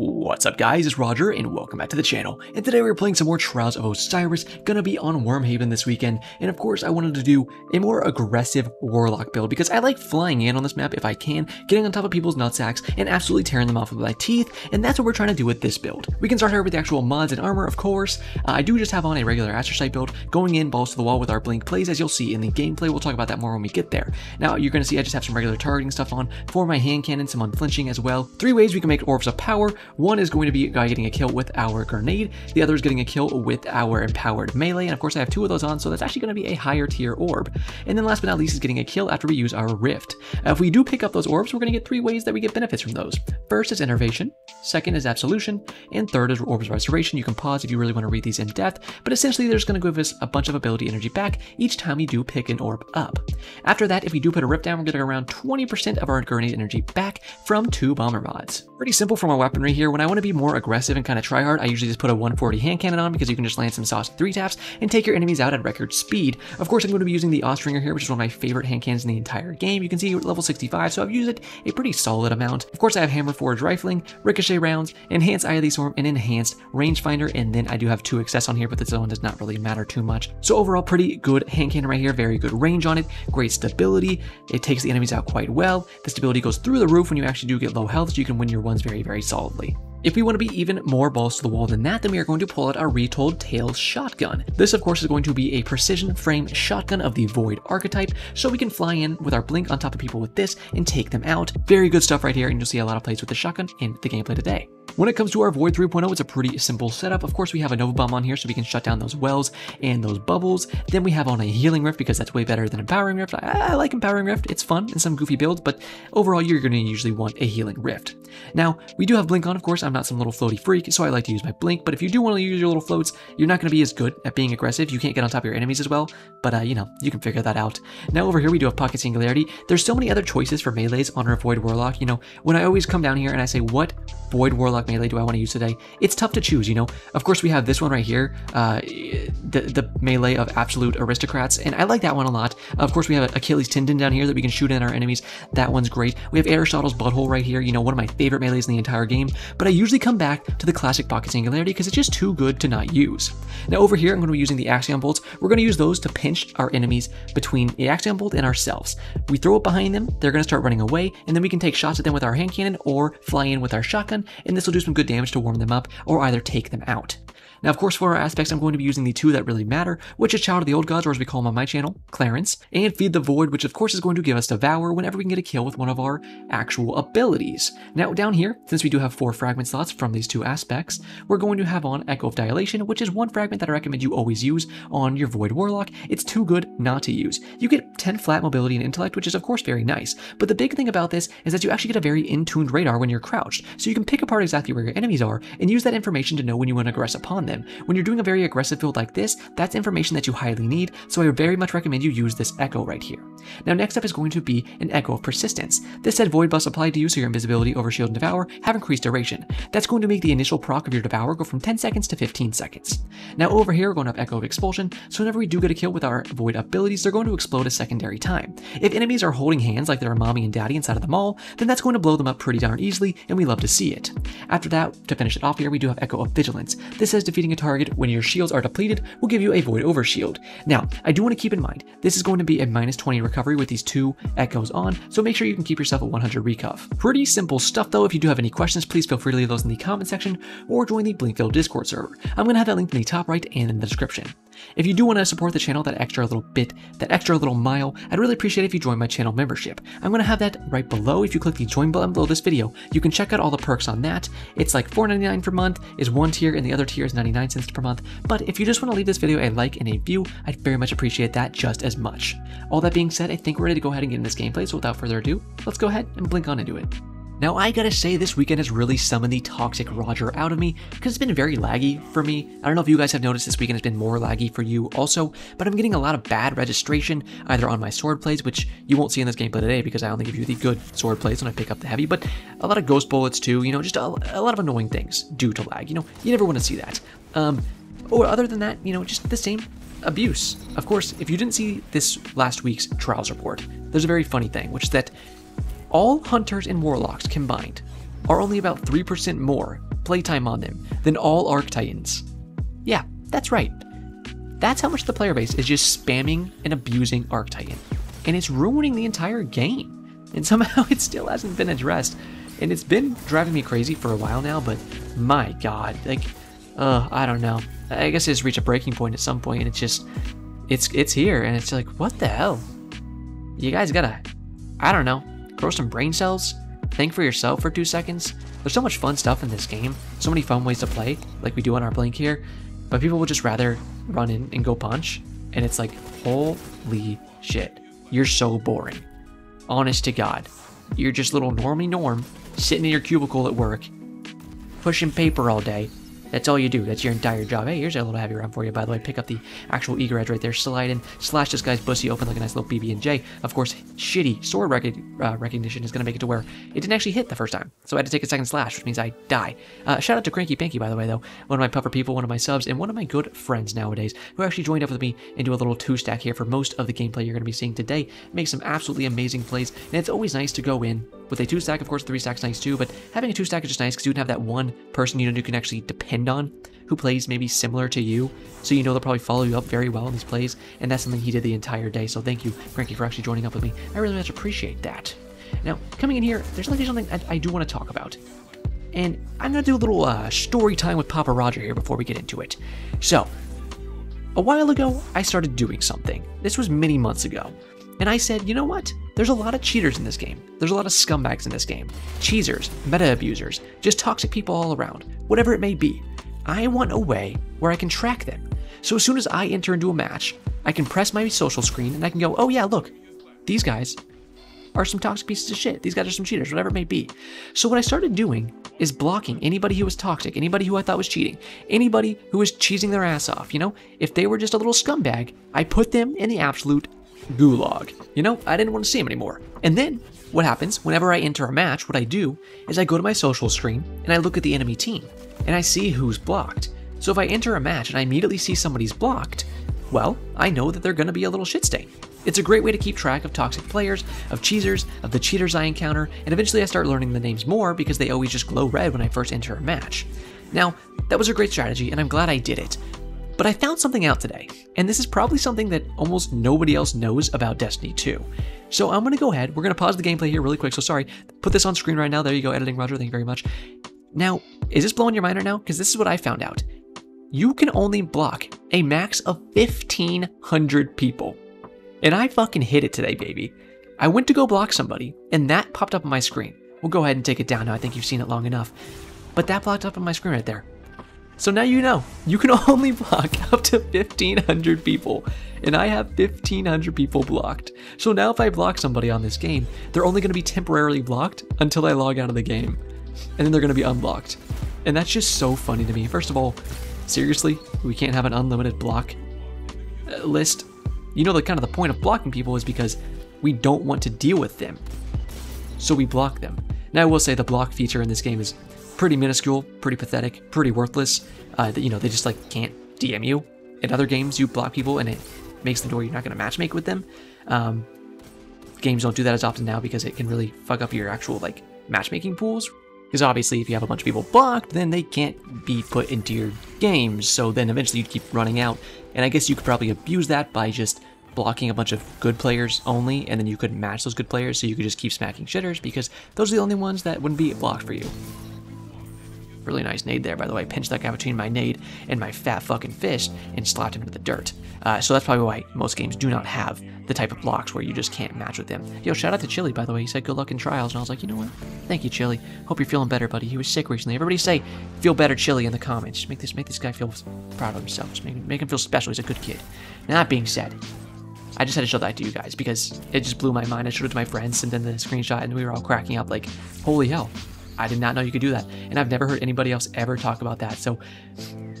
What's up guys, it's Roger and welcome back to the channel, and today we're playing some more Trials of Osiris, gonna be on Wormhaven this weekend, and of course I wanted to do a more aggressive Warlock build because I like flying in on this map if I can, getting on top of people's nutsacks and absolutely tearing them off with my teeth, and that's what we're trying to do with this build. We can start here with the actual mods and armor, of course. I do just have on a regular Astrocyte build, going in balls to the wall with our Blink plays as you'll see in the gameplay. We'll talk about that more when we get there. Now you're gonna see I just have some regular targeting stuff on for my hand cannon, some unflinching as well. Three ways we can make orbs of power. One is going to be a guy getting a kill with our grenade, the other is getting a kill with our empowered melee, and of course I have two of those on, so that's actually going to be a higher tier orb. And then last but not least is getting a kill after we use our rift. If we do pick up those orbs, we're going to get three ways that we get benefits from those. First is Enervation, second is Absolution, and third is Orbs of Restoration. You can pause if you really want to read these in depth, but essentially they're just going to give us a bunch of ability energy back each time you do pick an orb up. After that, if we do put a rift down, we're getting around 20% of our grenade energy back from two bomber mods. Pretty simple from our weaponry here. When I want to be more aggressive and kind of try hard, I usually just put a 140 hand cannon on because you can just land some sauce 3 taps and take your enemies out at record speed. Of course, I'm going to be using the Austringer here, which is one of my favorite hand cannons in the entire game. You can see level 65, so I've used it a pretty solid amount. Of course, I have Hammer Forge Rifling, Ricochet Rounds, Enhanced Iolisorb, and Enhanced Range Finder, and then I do have 2 Excess on here, but this one does not really matter too much. So overall, pretty good hand cannon right here. Very good range on it, great stability. It takes the enemies out quite well. The stability goes through the roof when you actually do get low health, so you can win your ones very, very solid. If we want to be even more balls to the wall than that, then we are going to pull out our Retold Tale shotgun. This, of course, is going to be a precision frame shotgun of the Void archetype, so we can fly in with our Blink on top of people with this and take them out. Very good stuff right here, and you'll see a lot of plays with the shotgun in the gameplay today. When it comes to our Void 3.0, it's a pretty simple setup. Of course, we have a Nova Bomb on here so we can shut down those wells and those bubbles. Then we have on a Healing Rift because that's way better than Empowering Rift. I like Empowering Rift. It's fun in some goofy builds, but overall, you're going to usually want a Healing Rift. Now, we do have Blink on, of course. I'm not some little floaty freak, so I like to use my Blink, but if you do want to use your little floats, you're not going to be as good at being aggressive. You can't get on top of your enemies as well, but you know, you can figure that out. Now over here, we do have Pocket Singularity. There's so many other choices for melees on our Void Warlock. You know, when I always come down here and I say, what Void Warlock melee do I want to use today? It's tough to choose, you know. Of course, we have this one right here, the melee of Absolute Aristocrats, and I like that one a lot. Of course, we have Achilles Tendon down here that we can shoot in our enemies. That one's great. We have Aristotle's Butthole right here, you know, one of my favorite melees in the entire game, but I usually come back to the classic Pocket Singularity because it's just too good to not use. Now over here, I'm going to be using the Axion Bolts. We're going to use those to pinch our enemies between the Axion Bolt and ourselves. We throw it behind them, they're going to start running away, and then we can take shots at them with our hand cannon or fly in with our shotgun, and this will do some good damage to warm them up or either take them out. Now, of course, for our aspects, I'm going to be using the two that really matter, which is Child of the Old Gods, or as we call them on my channel, Clarence, and Feed the Void, which of course is going to give us Devour whenever we can get a kill with one of our actual abilities. Now, down here, since we do have 4 fragment slots from these 2 aspects, we're going to have on Echo of Dilation, which is one fragment that I recommend you always use on your Void Warlock. It's too good not to use. You get 10 flat mobility and intellect, which is of course very nice, but the big thing about this is that you actually get a very in-tuned radar when you're crouched, so you can pick apart exactly where your enemies are and use that information to know when you want to aggress upon them. When you're doing a very aggressive build like this, that's information that you highly need, so I would very much recommend you use this Echo right here. Now next up is going to be an Echo of Persistence. This said Void buffs applied to you, so your invisibility, overshield, and Devour have increased duration. That's going to make the initial proc of your Devour go from 10 seconds to 15 seconds. Now over here, we're going to have Echo of Expulsion, so whenever we do get a kill with our Void abilities, they're going to explode a secondary time. If enemies are holding hands like they're a mommy and daddy inside of the mall, then that's going to blow them up pretty darn easily, and we love to see it. After that, to finish it off here, we do have Echo of Vigilance. This says defeating a target when your shields are depleted will give you a Void Overshield. Now, I do want to keep in mind, this is going to be a minus 20 recovery with these 2 echoes on, so make sure you can keep yourself at 100 recovery. Pretty simple stuff though. If you do have any questions, please feel free to leave those in the comment section or join the Blinkville Discord server. I'm going to have that link in the top right and in the description. If you do want to support the channel that extra little bit, that extra little mile, I'd really appreciate it if you join my channel membership. I'm going to have that right below. If you click the join button below this video, you can check out all the perks on that. It's like $4.99 per month is one tier and the other tier is 99 cents per month. But if you just want to leave this video a like and a view, I'd very much appreciate that just as much. All that being said, I think we're ready to go ahead and get in this gameplay. So without further ado, let's go ahead and blink on into it. Now, I gotta say, this weekend has really summoned the toxic Roger out of me because it's been very laggy for me. I don't know if you guys have noticed this weekend has been more laggy for you also, but I'm getting a lot of bad registration either on my sword plays, which you won't see in this gameplay today because I only give you the good sword plays when I pick up the heavy, but a lot of ghost bullets too, you know, just a lot of annoying things due to lag. You know, you never want to see that. Or other than that, you know, just the same abuse. Of course, if you didn't see this last week's Trials report, there's a very funny thing, which is that all hunters and warlocks combined are only about 3% more playtime on them than all Arc Titans. Yeah, that's right. That's how much the player base is just spamming and abusing Arc Titan, and it's ruining the entire game. And somehow it still hasn't been addressed, and it's been driving me crazy for a while now. But my God, like, I don't know. I guess it's reached a breaking point at some point, and it's just, it's here, and it's like, what the hell? You guys gotta, I don't know, grow some brain cells, think for yourself for 2 seconds. There's so much fun stuff in this game, so many fun ways to play, like we do on our Blink here, but people would just rather run in and go punch, and it's like, holy shit, you're so boring. Honest to God, you're just little normie norm, sitting in your cubicle at work, pushing paper all day. That's all you do. That's your entire job. Hey, here's a little heavy round for you, by the way. Pick up the actual Eager Edge right there. Slide in. Slash this guy's bussy open like a nice little BB&J. Of course, shitty sword recognition is going to make it to where it didn't actually hit the first time. So I had to take a second slash, which means I die. Shout out to Cranky Pinky, by the way, though. One of my puffer people, one of my subs, and one of my good friends nowadays, who actually joined up with me and do a little two-stack here for most of the gameplay you're going to be seeing today. Make some absolutely amazing plays, and it's always nice to go in with a two-stack. Of course, three-stack's nice too, but having a two-stack is just nice because you can have that one person you know you can actually depend on, who plays maybe similar to you, so you know they'll probably follow you up very well in these plays, and that's something he did the entire day, so thank you, Frankie, for actually joining up with me. I really much appreciate that. Now, coming in here, there's actually something I do want to talk about, and I'm going to do a little story time with Papa Roger here before we get into it. So, a while ago, I started doing something. This was many months ago, and I said, you know what? There's a lot of cheaters in this game. There's a lot of scumbags in this game. Cheesers, meta abusers, just toxic people all around, whatever it may be. I want a way where I can track them. So as soon as I enter into a match, I can press my social screen and I can go, oh yeah, look, these guys are some toxic pieces of shit. These guys are some cheaters, whatever it may be. So what I started doing is blocking anybody who was toxic, anybody who I thought was cheating, anybody who was cheesing their ass off. You know, if they were just a little scumbag, I put them in the absolute gulag. You know, I didn't want to see him anymore. And then what happens whenever I enter a match, what I do is I go to my social screen and I look at the enemy team and I see who's blocked. So if I enter a match and I immediately see somebody's blocked, well, I know that they're going to be a little shit stain. It's a great way to keep track of toxic players, of cheesers, of the cheaters I encounter, and eventually I start learning the names more because they always just glow red when I first enter a match. Now, that was a great strategy and I'm glad I did it. But I found something out today, and this is probably something that almost nobody else knows about Destiny 2. So I'm going to go ahead, we're going to pause the gameplay here really quick, so sorry, put this on screen right now, there you go, editing Roger, thank you very much. Now, is this blowing your mind right now? Because this is what I found out. You can only block a max of 1,500 people. And I fucking hit it today, baby. I went to go block somebody, and that popped up on my screen. We'll go ahead and take it down now, I think you've seen it long enough. But that popped up on my screen right there. So now you know, you can only block up to 1,500 people, and I have 1,500 people blocked. So now if I block somebody on this game, they're only going to be temporarily blocked until I log out of the game, and then they're going to be unblocked. And that's just so funny to me. First of all, seriously, we can't have an unlimited block list. You know, the kind of the point of blocking people is because we don't want to deal with them, so we block them. Now I will say the block feature in this game is pretty minuscule, pretty pathetic, pretty worthless. You know, they just like can't DM you. In other games, you block people and it makes them to where you're not going to matchmake with them. Games don't do that as often now because it can really fuck up your actual like matchmaking pools. Because obviously, if you have a bunch of people blocked, then they can't be put into your games. So then eventually you'd keep running out. And I guess you could probably abuse that by just blocking a bunch of good players only, and then you couldn't match those good players, so you could just keep smacking shitters because those are the only ones that wouldn't be blocked for you. Really nice nade there, by the way. Pinched that guy between my nade and my fat fucking fist and slapped him into the dirt. So that's probably why most games do not have the type of blocks where you just can't match with them. Yo, shout out to Chili, by the way. He said, good luck in trials. And I was like, you know what? Thank you, Chili. Hope you're feeling better, buddy. He was sick recently. Everybody say, feel better, Chili, in the comments. Just make this guy feel proud of himself. Just make him feel special. He's a good kid. Now, that being said, I just had to show that to you guys because it just blew my mind. I showed it to my friends, and then the screenshot, and we were all cracking up like, holy hell. I did not know you could do that, and I've never heard anybody else ever talk about that, so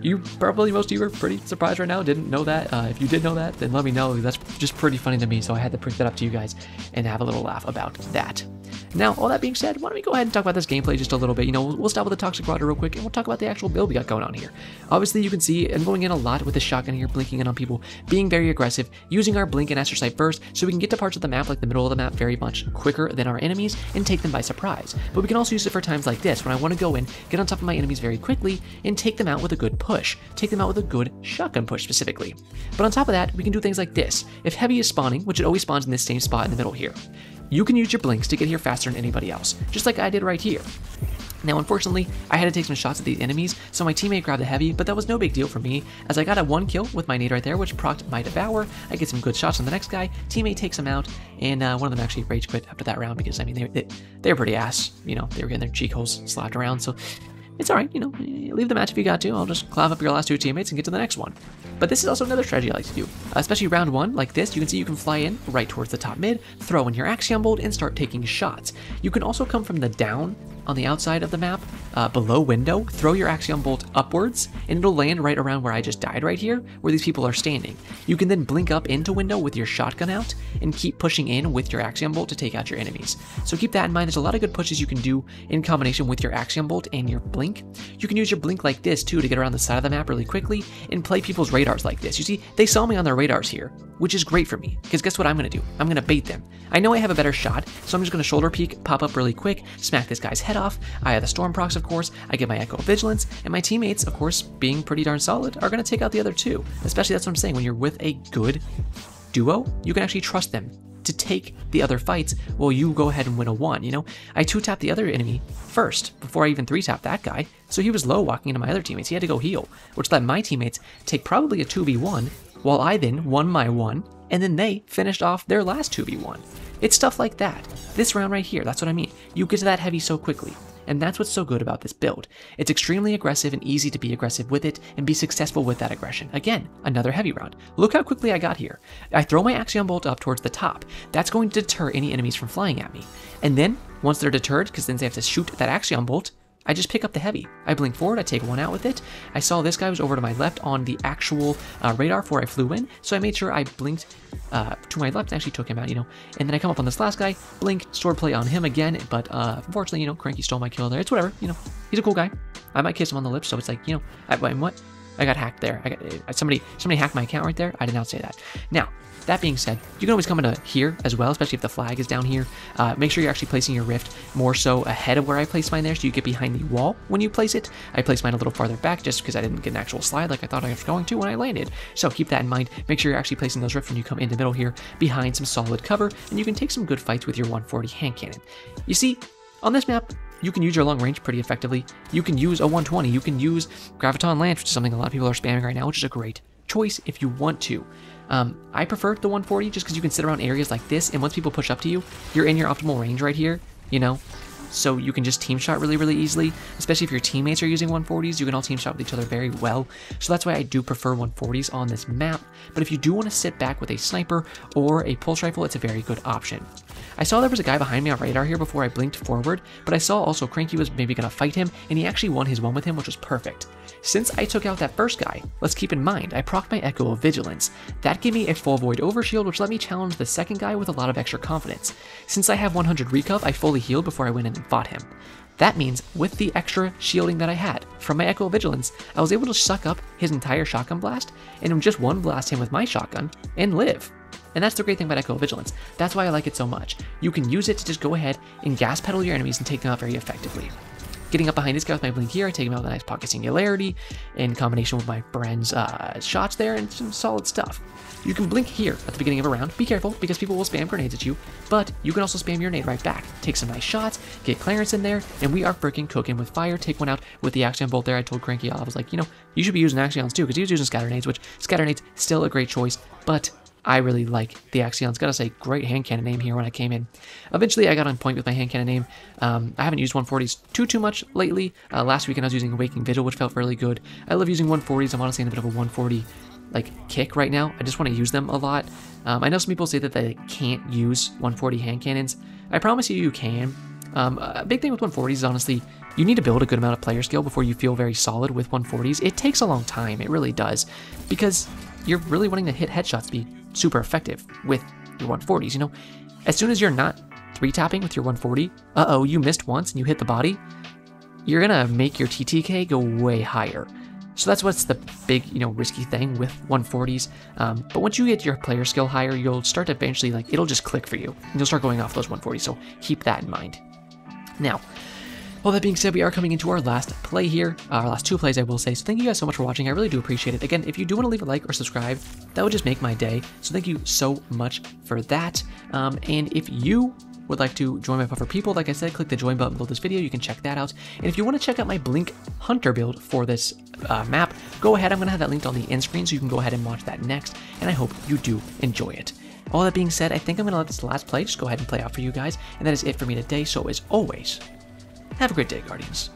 you probably, most of you are pretty surprised right now, didn't know that. If you did know that, then let me know. That's just pretty funny to me, so I had to bring that up to you guys and have a little laugh about that. Now, all that being said, why don't we go ahead and talk about this gameplay just a little bit. You know, we'll start with the Toxic Rodder real quick, and we'll talk about the actual build we got going on here. Obviously, you can see I'm going in a lot with the shotgun here, blinking in on people, being very aggressive, using our Blink and Astrocyte Verse, so we can get to parts of the map like the middle of the map very much quicker than our enemies and take them by surprise. But we can also use it for times like this, when I want to go in, get on top of my enemies very quickly, and take them out with a good push. Take them out with a good shotgun push, specifically. But on top of that, we can do things like this. If Heavy is spawning, which it always spawns in this same spot in the middle here, you can use your Blinks to get here faster than anybody else, just like I did right here. Now, unfortunately, I had to take some shots at these enemies, so my teammate grabbed the Heavy, but that was no big deal for me, as I got a 1 kill with my nade right there, which proc'd my Devour. I get some good shots on the next guy, teammate takes him out, and one of them actually rage quit after that round, because, I mean, they were pretty ass, you know, they were getting their cheek holes slapped around, so it's alright, you know, leave the match if you got to. I'll just climb up your last 2 teammates and get to the next one. But this is also another strategy I like to do, especially round 1, like this. You can see you can fly in right towards the top mid, throw in your Axion Bolt, and start taking shots. You can also come from the down on the outside of the map, below window, throw your Axion Bolt upwards, and it'll land right around where I just died right here, where these people are standing. You can then blink up into window with your shotgun out, and keep pushing in with your Axion Bolt to take out your enemies. So keep that in mind. There's a lot of good pushes you can do in combination with your Axion Bolt and your Blink. You can use your Blink like this too to get around the side of the map really quickly and play people's radars like this. You see, they saw me on their radars here, which is great for me, because guess what I'm going to do? I'm going to bait them. I know I have a better shot, so I'm just going to shoulder peek, pop up really quick, smack this guy's head off. I have the Storm procs, of course, I get my Echo of Vigilance, and my teammates, of course, being pretty darn solid, are going to take out the other 2. Especially, that's what I'm saying, when you're with a good duo, you can actually trust them to take the other fights while you go ahead and win a 1, you know? I 2-tapped the other enemy first, before I even 3-tapped that guy, so he was low walking into my other teammates. He had to go heal, which let my teammates take probably a 2v1, while I then won my 1, and then they finished off their last 2v1. It's stuff like that. This round right here, that's what I mean. You get to that Heavy so quickly. And that's what's so good about this build. It's extremely aggressive and easy to be aggressive with it and be successful with that aggression. Again, another Heavy round. Look how quickly I got here. I throw my Axion Bolt up towards the top. That's going to deter any enemies from flying at me. And then, once they're deterred, because then they have to shoot that Axion Bolt, I just pick up the Heavy. I blink forward, I take 1 out with it. I saw this guy was over to my left on the actual radar before I flew in, so I made sure I blinked to my left and actually took him out, you know. And then I come up on this last guy, blink, sword play on him again, but unfortunately, you know, Cranky stole my kill there. It's whatever, you know, he's a cool guy. I might kiss him on the lips, so it's like, you know, I got hacked there. Somebody hacked my account right there. I did not say that. Now, that being said, you can always come into here as well, especially if the flag is down here. Make sure you're actually placing your Rift more so ahead of where I placed mine there, so you get behind the wall when you place it. I placed mine a little farther back just because I didn't get an actual slide like I thought I was going to when I landed. So keep that in mind. Make sure you're actually placing those Rifts when you come in the middle here behind some solid cover, and you can take some good fights with your 140 hand cannon. You see, on this map, you can use your long range pretty effectively. You can use a 120. You can use Graviton Lance, which is something a lot of people are spamming right now, which is a great choice if you want to. I prefer the 140 just because you can sit around areas like this, and once people push up to you, you're in your optimal range right here, you know? So you can just team shot really, really easily, especially if your teammates are using 140s. You can all team shot with each other very well. So that's why I do prefer 140s on this map. But if you do want to sit back with a sniper or a pulse rifle, it's a very good option. I saw there was a guy behind me on radar here before I blinked forward, but I saw also Cranky was maybe going to fight him, and he actually won his 1 with him, which was perfect. Since I took out that first guy, let's keep in mind, I proc'd my Echo of Vigilance. That gave me a full Void Overshield, which let me challenge the second guy with a lot of extra confidence. Since I have 100 recov, I fully healed before I went in and fought him. That means, with the extra shielding that I had from my Echo of Vigilance, I was able to suck up his entire shotgun blast, and just 1 blast him with my shotgun, and live. And that's the great thing about Echo of Vigilance. That's why I like it so much. You can use it to just go ahead and gas pedal your enemies and take them out very effectively. Getting up behind this guy with my Blink here, I take him out with a nice Pocket Singularity in combination with my Bren's shots there, and some solid stuff. You can blink here at the beginning of a round. Be careful, because people will spam grenades at you, but you can also spam your nade right back. Take some nice shots, get clearance in there, and we are freaking cooking with fire. Take 1 out with the Axion Bolt there. I told Cranky, I was like, you know, you should be using Axions too, because he was using Scatter Nades, which Scatter Nades, still a great choice, but I really like the Axions. Gotta say, great hand cannon aim here when I came in. Eventually, I got on point with my hand cannon aim. I haven't used 140s too much lately. Last weekend, I was using Awakening Vigil, which felt really good. I love using 140s. I'm honestly in a bit of a 140 like kick right now. I just want to use them a lot. I know some people say that they can't use 140 hand cannons. I promise you, you can. A big thing with 140s is, honestly, you need to build a good amount of player skill before you feel very solid with 140s. It takes a long time. It really does, because you're really wanting to hit headshots to be super effective with your 140s, you know. As soon as you're not 3-tapping with your 140, uh-oh, you missed once and you hit the body, you're gonna make your TTK go way higher. So that's what's the big, you know, risky thing with 140s. But once you get your player skill higher, you'll start to eventually, like, it'll just click for you, and you'll start going off those 140s, so keep that in mind. Now, all that being said, we are coming into our last play here, our last two plays, I will say. So thank you guys so much for watching. I really do appreciate it. Again, if you do want to leave a like or subscribe, that would just make my day. So thank you so much for that. And if you would like to join my puffer people, like I said, click the join button below this video. You can check that out. And if you want to check out my Blink Hunter build for this map, go ahead. I'm going to have that linked on the end screen, so you can go ahead and watch that next. And I hope you do enjoy it. All that being said, I think I'm going to let this last play just go ahead and play out for you guys. And that is it for me today. So as always, have a great day, Guardians.